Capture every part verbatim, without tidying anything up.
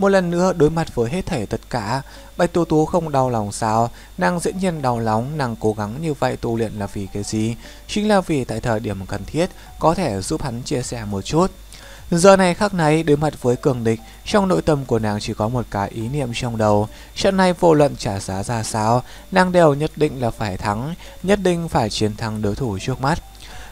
Một lần nữa đối mặt với hết thảy tất cả, Bạch Tú Tú không đau lòng sao? Nàng dĩ nhiên đau lòng, nàng cố gắng như vậy tu luyện là vì cái gì? Chính là vì tại thời điểm cần thiết có thể giúp hắn chia sẻ một chút. Giờ này khắc này đối mặt với cường địch, trong nội tâm của nàng chỉ có một cái ý niệm trong đầu. Trận này vô luận trả giá ra sao, nàng đều nhất định là phải thắng, nhất định phải chiến thắng đối thủ trước mắt.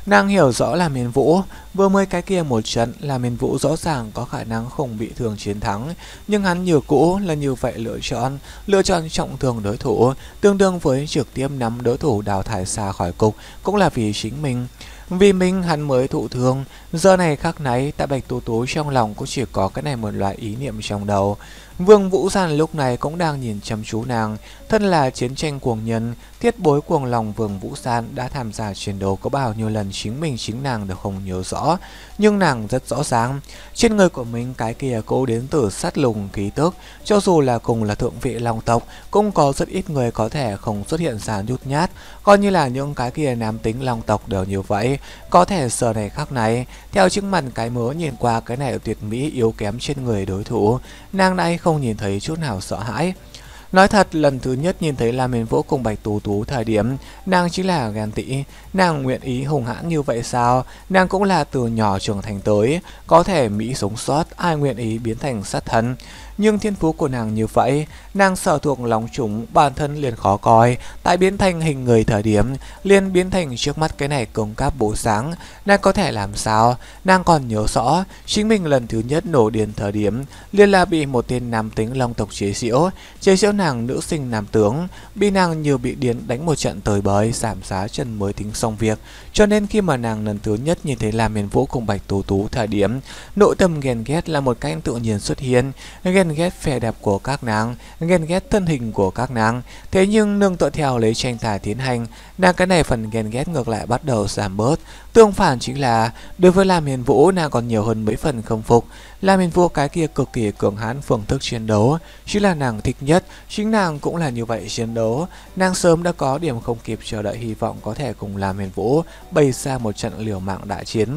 Nàng hiểu rõ là Miên Vũ, vừa mới cái kia một trận là Miên Vũ rõ ràng có khả năng không bị thương chiến thắng, nhưng hắn như cũ là như vậy lựa chọn, lựa chọn trọng thương đối thủ, tương đương với trực tiếp nắm đối thủ đào thải xa khỏi cục, cũng là vì chính mình. Vì mình hắn mới thụ thương, giờ này khắc này tại Bạch Tú Tú trong lòng cũng chỉ có cái này một loại ý niệm trong đầu. Vương Vũ Giản lúc này cũng đang nhìn chăm chú nàng, thân là chiến tranh cuồng nhân, thiết bối cuồng lòng Vương Vũ Giản đã tham gia chiến đấu có bao nhiêu lần chính mình chính nàng đều không nhớ rõ. Nhưng nàng rất rõ ràng, trên người của mình cái kia cô đến từ sát lùng ký tức, cho dù là cùng là thượng vị long tộc, cũng có rất ít người có thể không xuất hiện ra nhút nhát, coi như là những cái kia nam tính long tộc đều như vậy. Có thể giờ này khác này, theo chứng mặt cái mớ nhìn qua cái này tuyệt mỹ yếu kém trên người đối thủ, nàng này không không nhìn thấy chút nào sợ hãi. Nói thật, lần thứ nhất nhìn thấy La Miên Vũ cùng Bạch Tú Tú thời điểm, nàng chính là ghen tị. Nàng nguyện ý hùng hãn như vậy sao? Nàng cũng là từ nhỏ trưởng thành tới, có thể mỹ sống sót, ai nguyện ý biến thành sát thần. Nhưng thiên phú của nàng như vậy, nàng sở thuộc lòng chúng bản thân liền khó coi, tại biến thành hình người thời điểm, liền biến thành trước mắt cái này công cáp bộ sáng, nàng có thể làm sao? Nàng còn nhớ rõ, chính mình lần thứ nhất nổ điền thời điểm, liền là bị một tên nam tính long tộc chế giễu, chế giễu nàng nữ sinh nam tướng, bị nàng như bị điền đánh một trận tới bới, giảm giá chân mới tính xong việc. Cho nên khi mà nàng lần thứ nhất nhìn thấy La Miên Vũ cùng Bạch Tú Tú thời điểm, nội tâm ghen ghét là một cách tự nhiên xuất hiện, ghen ghét vẻ đẹp của các nàng, ghen ghét thân hình của các nàng. Thế nhưng nương tựa theo lấy tranh tài tiến hành, nàng cái này phần ghen ghét ngược lại bắt đầu giảm bớt. Tương phản chính là đối với La Miên Vũ, nàng còn nhiều hơn mấy phần khâm phục. La Miên Vũ cái kia cực kỳ cường hãn phương thức chiến đấu chính là nàng thích nhất, chính nàng cũng là như vậy chiến đấu. Nàng sớm đã có điểm không kịp chờ đợi hy vọng có thể cùng La Miên Vũ bày ra một trận liều mạng đại chiến.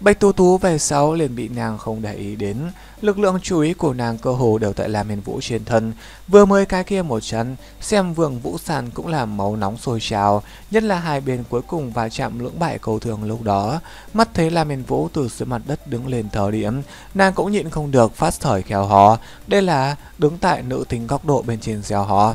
Bạch Tú Tú về sau liền bị nàng không để ý đến, lực lượng chú ý của nàng cơ hồ đều tại La Miên Vũ trên thân. Vừa mới cái kia một trận, xem Vương Vũ Giản cũng làm máu nóng sôi trào, nhất là hai bên cuối cùng va chạm lưỡng bại cầu thường lúc đó. Mắt thấy La Miên Vũ từ dưới mặt đất đứng lên thời điểm, nàng cũng nhịn không được phát thởi khèo hò, đây là đứng tại nữ tính góc độ bên trên gieo hò.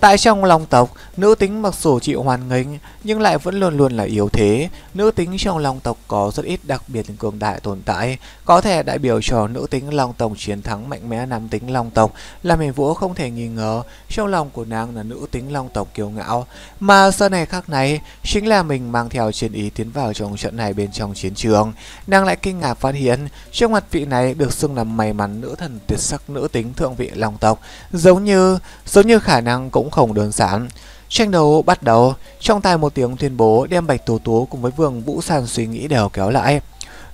Tại trong long tộc, nữ tính mặc dù chịu hoan nghênh nhưng lại vẫn luôn luôn là yếu thế. Nữ tính trong long tộc có rất ít đặc biệt cường đại tồn tại, có thể đại biểu cho nữ tính long tộc chiến thắng mạnh mẽ nam tính long tộc. Là Miên Vũ không thể nghi ngờ, trong lòng của nàng là nữ tính long tộc kiêu ngạo. Mà giờ này khác này, chính là mình mang theo chiến ý tiến vào trong trận này bên trong chiến trường. Nàng lại kinh ngạc phát hiện, trước mặt vị này được xưng là may mắn nữ thần tuyệt sắc nữ tính thượng vị long tộc, giống như, giống như khả năng cũng không đơn giản. Tranh đấu bắt đầu, trong tai một tiếng tuyên bố đem Bạch Tú Tú cùng với Vương Vũ Giản suy nghĩ đều kéo lại.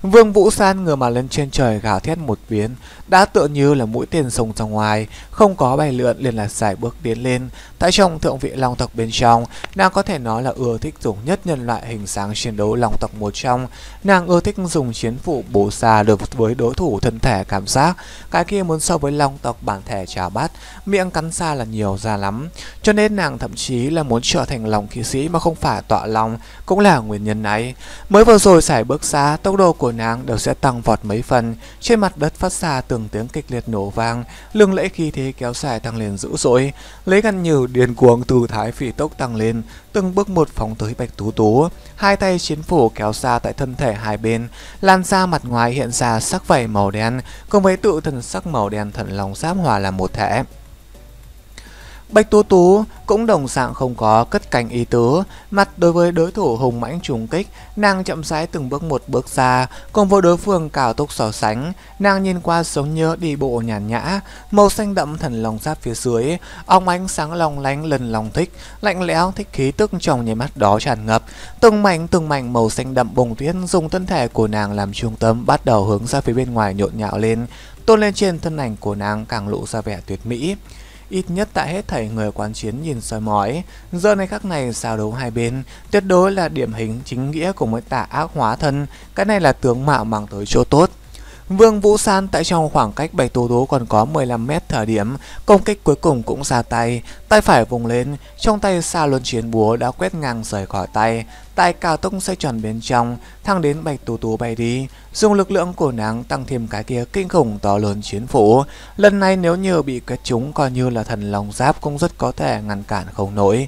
Vương Vũ Giản ngửa mặt lên trên trời gào thét một tiếng, đã tựa như là mũi tên xông ra ngoài, không có bay lượn liền là sải bước tiến lên. Tại trong thượng vị long tộc bên trong, nàng có thể nói là ưa thích dùng nhất nhân loại hình dáng chiến đấu long tộc một trong. Nàng ưa thích dùng chiến phủ bổ xa được với đối thủ thân thể cảm giác, cái kia muốn so với long tộc bản thể chà bát, miệng cắn xa là nhiều ra lắm. Cho nên nàng thậm chí là muốn trở thành lòng kỵ sĩ mà không phải tọa lòng, cũng là nguyên nhân này. Mới vừa rồi sải bước xa, tốc độ của Của nàng đều sẽ tăng vọt mấy phần. Trên mặt đất phát ra từng tiếng kịch liệt nổ vang, lưng lẫy khí thế kéo dài tăng lên dữ dội, lấy gần như điên cuồng tư thái phi tốc tăng lên, từng bước một phóng tới Bạch Tú Tú. Hai tay chiến phủ kéo ra tại thân thể hai bên, lan ra mặt ngoài hiện ra sắc vảy màu đen cùng với tự thần sắc màu đen thần long giáp hòa làm một thể. Bạch Tú Tú cũng đồng dạng không có cất cánh ý tứ, mặt đối với đối thủ hùng mãnh trùng kích, nàng chậm rãi từng bước một bước ra, cùng với đối phương cao tốc so sánh, nàng nhìn qua giống như đi bộ nhàn nhã. Màu xanh đậm thần long giáp phía dưới, óng ánh sáng long lánh lần lòng thích, lạnh lẽo thích khí tức trong nháy mắt đó tràn ngập, từng mảnh từng mảnh màu xanh đậm bùng tuyết dùng thân thể của nàng làm trung tâm bắt đầu hướng ra phía bên ngoài nhộn nhạo lên, tôn lên trên thân ảnh của nàng càng lộ ra vẻ tuyệt mỹ. Ít nhất tại hết thảy người quán chiến nhìn soi mói, giờ này khắc này giao đấu hai bên tuyệt đối là điểm hình chính nghĩa của mỗi tà ác hóa thân, cái này là tướng mạo mang tới chỗ tốt. Vương Vũ San tại trong khoảng cách Bạch Tố Tố còn có mười lăm mét thời điểm, công kích cuối cùng cũng ra tay, tay phải vùng lên, trong tay xa luân chiến búa đã quét ngang rời khỏi tay, tay cao tốc xoay tròn bên trong, thăng đến Bạch Tố Tố bay đi, dùng lực lượng của nàng tăng thêm cái kia kinh khủng to lớn chiến phủ. Lần này nếu như bị quét trúng coi như là thần long giáp cũng rất có thể ngăn cản không nổi.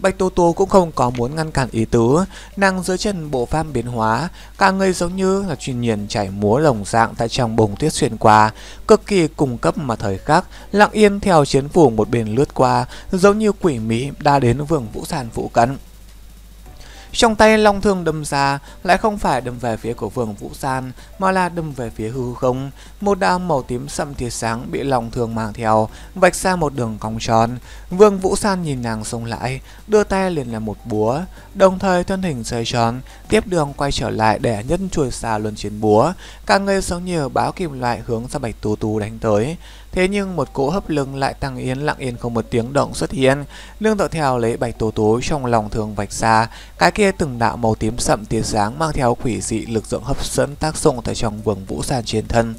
Bạch Tố Tố cũng không có muốn ngăn cản ý tứ, nàng dưới chân bộ phàm biến hóa, cả người giống như là truyền nhiên chảy múa lồng dạng tại trong bông tuyết xuyên qua, cực kỳ cung cấp mà thời khắc, lặng yên theo chiến phủ một bên lướt qua, giống như quỷ mỹ đã đến Vương Vũ San phụ cận. Trong tay long thương đâm ra, lại không phải đâm về phía của Vương Vũ San, mà là đâm về phía hư không. Một đạo màu tím sậm tia sáng bị long thương mang theo, vạch ra một đường cong tròn. Vương Vũ San nhìn nàng xông lại, đưa tay liền là một búa, đồng thời thân hình xoay tròn, tiếp đường quay trở lại để nhất chuôi xa luân chiến búa, càng người giống như báo kim loại hướng ra Bạch Tố Tố đánh tới. Thế nhưng một cỗ hấp lưng lại tăng yên lặng yên không một tiếng động xuất hiện, nương tựa theo lấy Bạch Tố Tố trong lòng thường vạch ra, cái kia từng đạo màu tím sậm tia sáng mang theo quỷ dị lực dưỡng hấp dẫn tác dụng tại trong Vương Vũ San trên thân.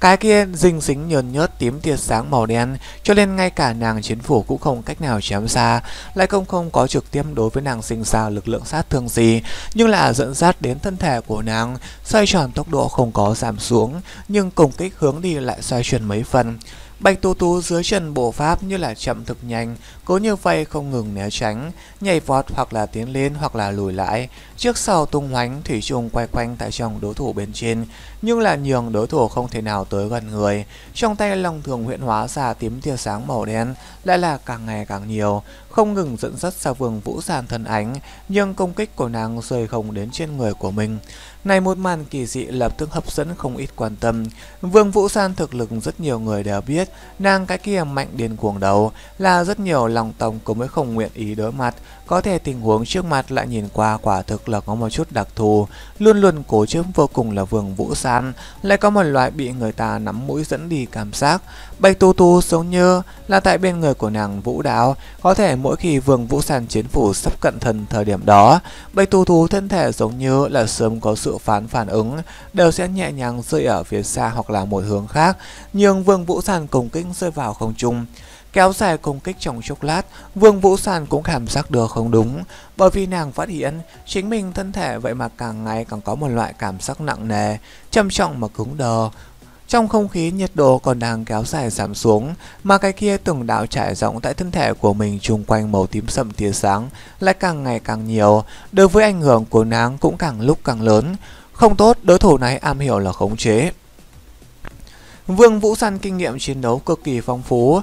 Cái kia dính dính nhơn nhớt tím tia sáng màu đen, cho nên ngay cả nàng chiến phủ cũng không cách nào chém ra, lại không không có trực tiếp đối với nàng sinh ra lực lượng sát thương gì, nhưng là dẫn dắt đến thân thể của nàng, xoay tròn tốc độ không có giảm xuống, nhưng công kích hướng đi lại xoay chuyển mấy phần. Bạch Tố Tố dưới chân bộ pháp như là chậm thực nhanh, cố như vậy không ngừng né tránh, nhảy vọt hoặc là tiến lên hoặc là lùi lại, trước sau tung hoánh thủy chung quay quanh tại trong đối thủ bên trên, nhưng là nhường đối thủ không thể nào tới gần người. Trong tay long thường huyện hóa ra tím tia sáng màu đen lại là càng ngày càng nhiều, không ngừng dẫn dắt ra Vương Vũ San thân ánh, nhưng công kích của nàng rơi không đến trên người của mình. Này một màn kỳ dị lập tức hấp dẫn không ít quan tâm. Vương Vũ San thực lực rất nhiều người đều biết, nàng cái kia mạnh điên cuồng đầu là rất nhiều lòng tông cũng mới không nguyện ý đối mặt, có thể tình huống trước mặt lại nhìn qua quả thực là có một chút đặc thù, luôn luôn cố chấp vô cùng là Vương Vũ San, lại có một loại bị người ta nắm mũi dẫn đi cảm giác. Bạch Tố Tố giống như là tại bên người của nàng vũ đạo, có thể mỗi khi Vương Vũ San chiến phủ sắp cận thần thời điểm đó, Bạch Tố Tố thân thể giống như là sớm có sự phán phản ứng, đều sẽ nhẹ nhàng rơi ở phía xa hoặc là một hướng khác, nhưng Vương Vũ San cùng kích rơi vào không trung. Kéo dài công kích trong chốc lát, Vương Vũ San cũng cảm giác được không đúng, bởi vì nàng phát hiện chính mình thân thể vậy mà càng ngày càng có một loại cảm giác nặng nề, trầm trọng mà cứng đờ. Trong không khí nhiệt độ còn đang kéo dài giảm xuống, mà cái kia từng đạo trải rộng tại thân thể của mình chung quanh màu tím sậm tia sáng lại càng ngày càng nhiều, đối với ảnh hưởng của nàng cũng càng lúc càng lớn. Không tốt, đối thủ này am hiểu là khống chế. Vương Vũ San kinh nghiệm chiến đấu cực kỳ phong phú,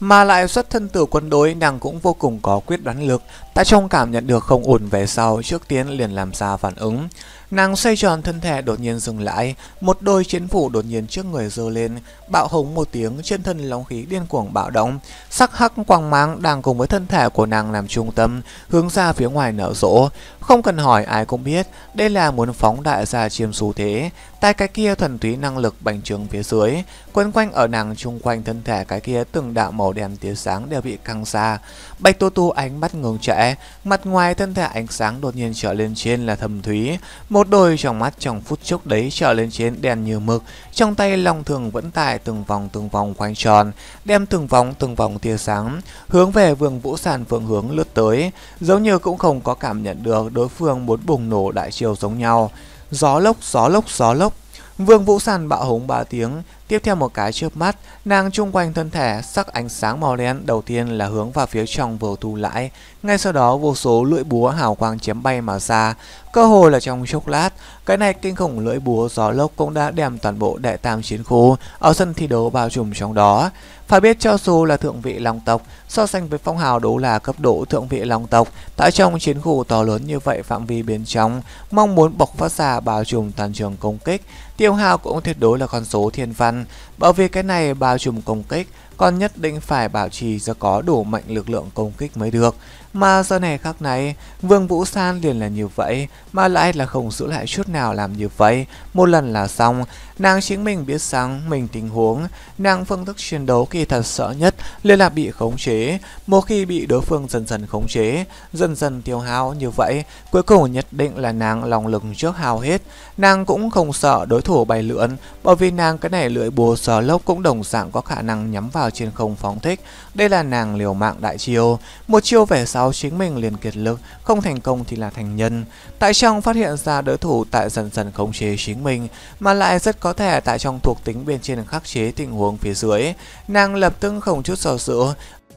mà lại xuất thân từ quân đội, nàng cũng vô cùng có quyết đoán lực, tại trong cảm nhận được không ổn về sau trước tiên liền làm ra phản ứng. Nàng xoay tròn thân thể đột nhiên dừng lại, một đôi chiến phủ đột nhiên trước người giơ lên, bạo hống một tiếng, trên thân long khí điên cuồng bạo động, sắc hắc quang mang đang cùng với thân thể của nàng làm trung tâm, hướng ra phía ngoài nở rộ. Không cần hỏi ai cũng biết, đây là muốn phóng đại ra chiêm xu thế, tại cái kia thuần túy năng lực bành trướng phía dưới, quấn quanh ở nàng chung quanh thân thể cái kia từng đạo màu đen tia sáng đều bị căng ra. Bạch Tố Tố ánh mắt ngừng trệ, mặt ngoài thân thể ánh sáng đột nhiên trở lên trên là thâm thúy. Một đôi trong mắt trong phút chốc đấy trở lên trên đèn như mực, trong tay long thường vẫn tại từng vòng từng vòng quanh tròn, đem từng vòng từng vòng tia sáng hướng về Vương Vũ San phương hướng lướt tới, giống như cũng không có cảm nhận được đối phương muốn bùng nổ đại chiều giống nhau. Gió lốc, gió lốc, gió lốc. Vương Vũ San bạo hống ba tiếng, tiếp theo một cái chớp mắt, nàng chung quanh thân thể sắc ánh sáng màu đen đầu tiên là hướng vào phía trong vừa thu lại, ngay sau đó vô số lưỡi búa hào quang chém bay mà ra, cơ hồ là trong chốc lát, cái này kinh khủng lưỡi búa gió lốc cũng đã đem toàn bộ đệ tam chiến khu ở sân thi đấu bao trùm trong đó. Phải biết cho dù là thượng vị long tộc, so sánh với phong hào đấu là cấp độ thượng vị long tộc, tại trong chiến khu to lớn như vậy phạm vi bên trong, mong muốn bộc phát ra bao trùm toàn trường công kích, tiêu hao cũng tuyệt đối là con số thiên văn. Bởi vì cái này bao trùm công kích còn nhất định phải bảo trì cho có đủ mạnh lực lượng công kích mới được. Mà giờ này khắc này, Vương Vũ San liền là như vậy, mà lại là không giữ lại chút nào làm như vậy. Một lần là xong, nàng chính mình biết rằng mình tình huống, nàng phương thức chiến đấu khi thật sợ nhất liền là bị khống chế. Một khi bị đối phương dần dần khống chế, dần dần tiêu hao như vậy, cuối cùng nhất định là nàng lòng lực trước hao hết. Nàng cũng không sợ đối thủ bay lượn, bởi vì nàng cái này lưỡi bùa sờ lốc cũng đồng dạng có khả năng nhắm vào trên không phóng thích. Đây là nàng liều mạng đại chiêu. Một chiêu về sau chính mình liền kiệt lực, không thành công thì là thành nhân. Tại trong phát hiện ra đối thủ tại dần dần khống chế chính mình, mà lại rất có thể tại trong thuộc tính bên trên khắc chế tình huống phía dưới, nàng lập tức không chút do dự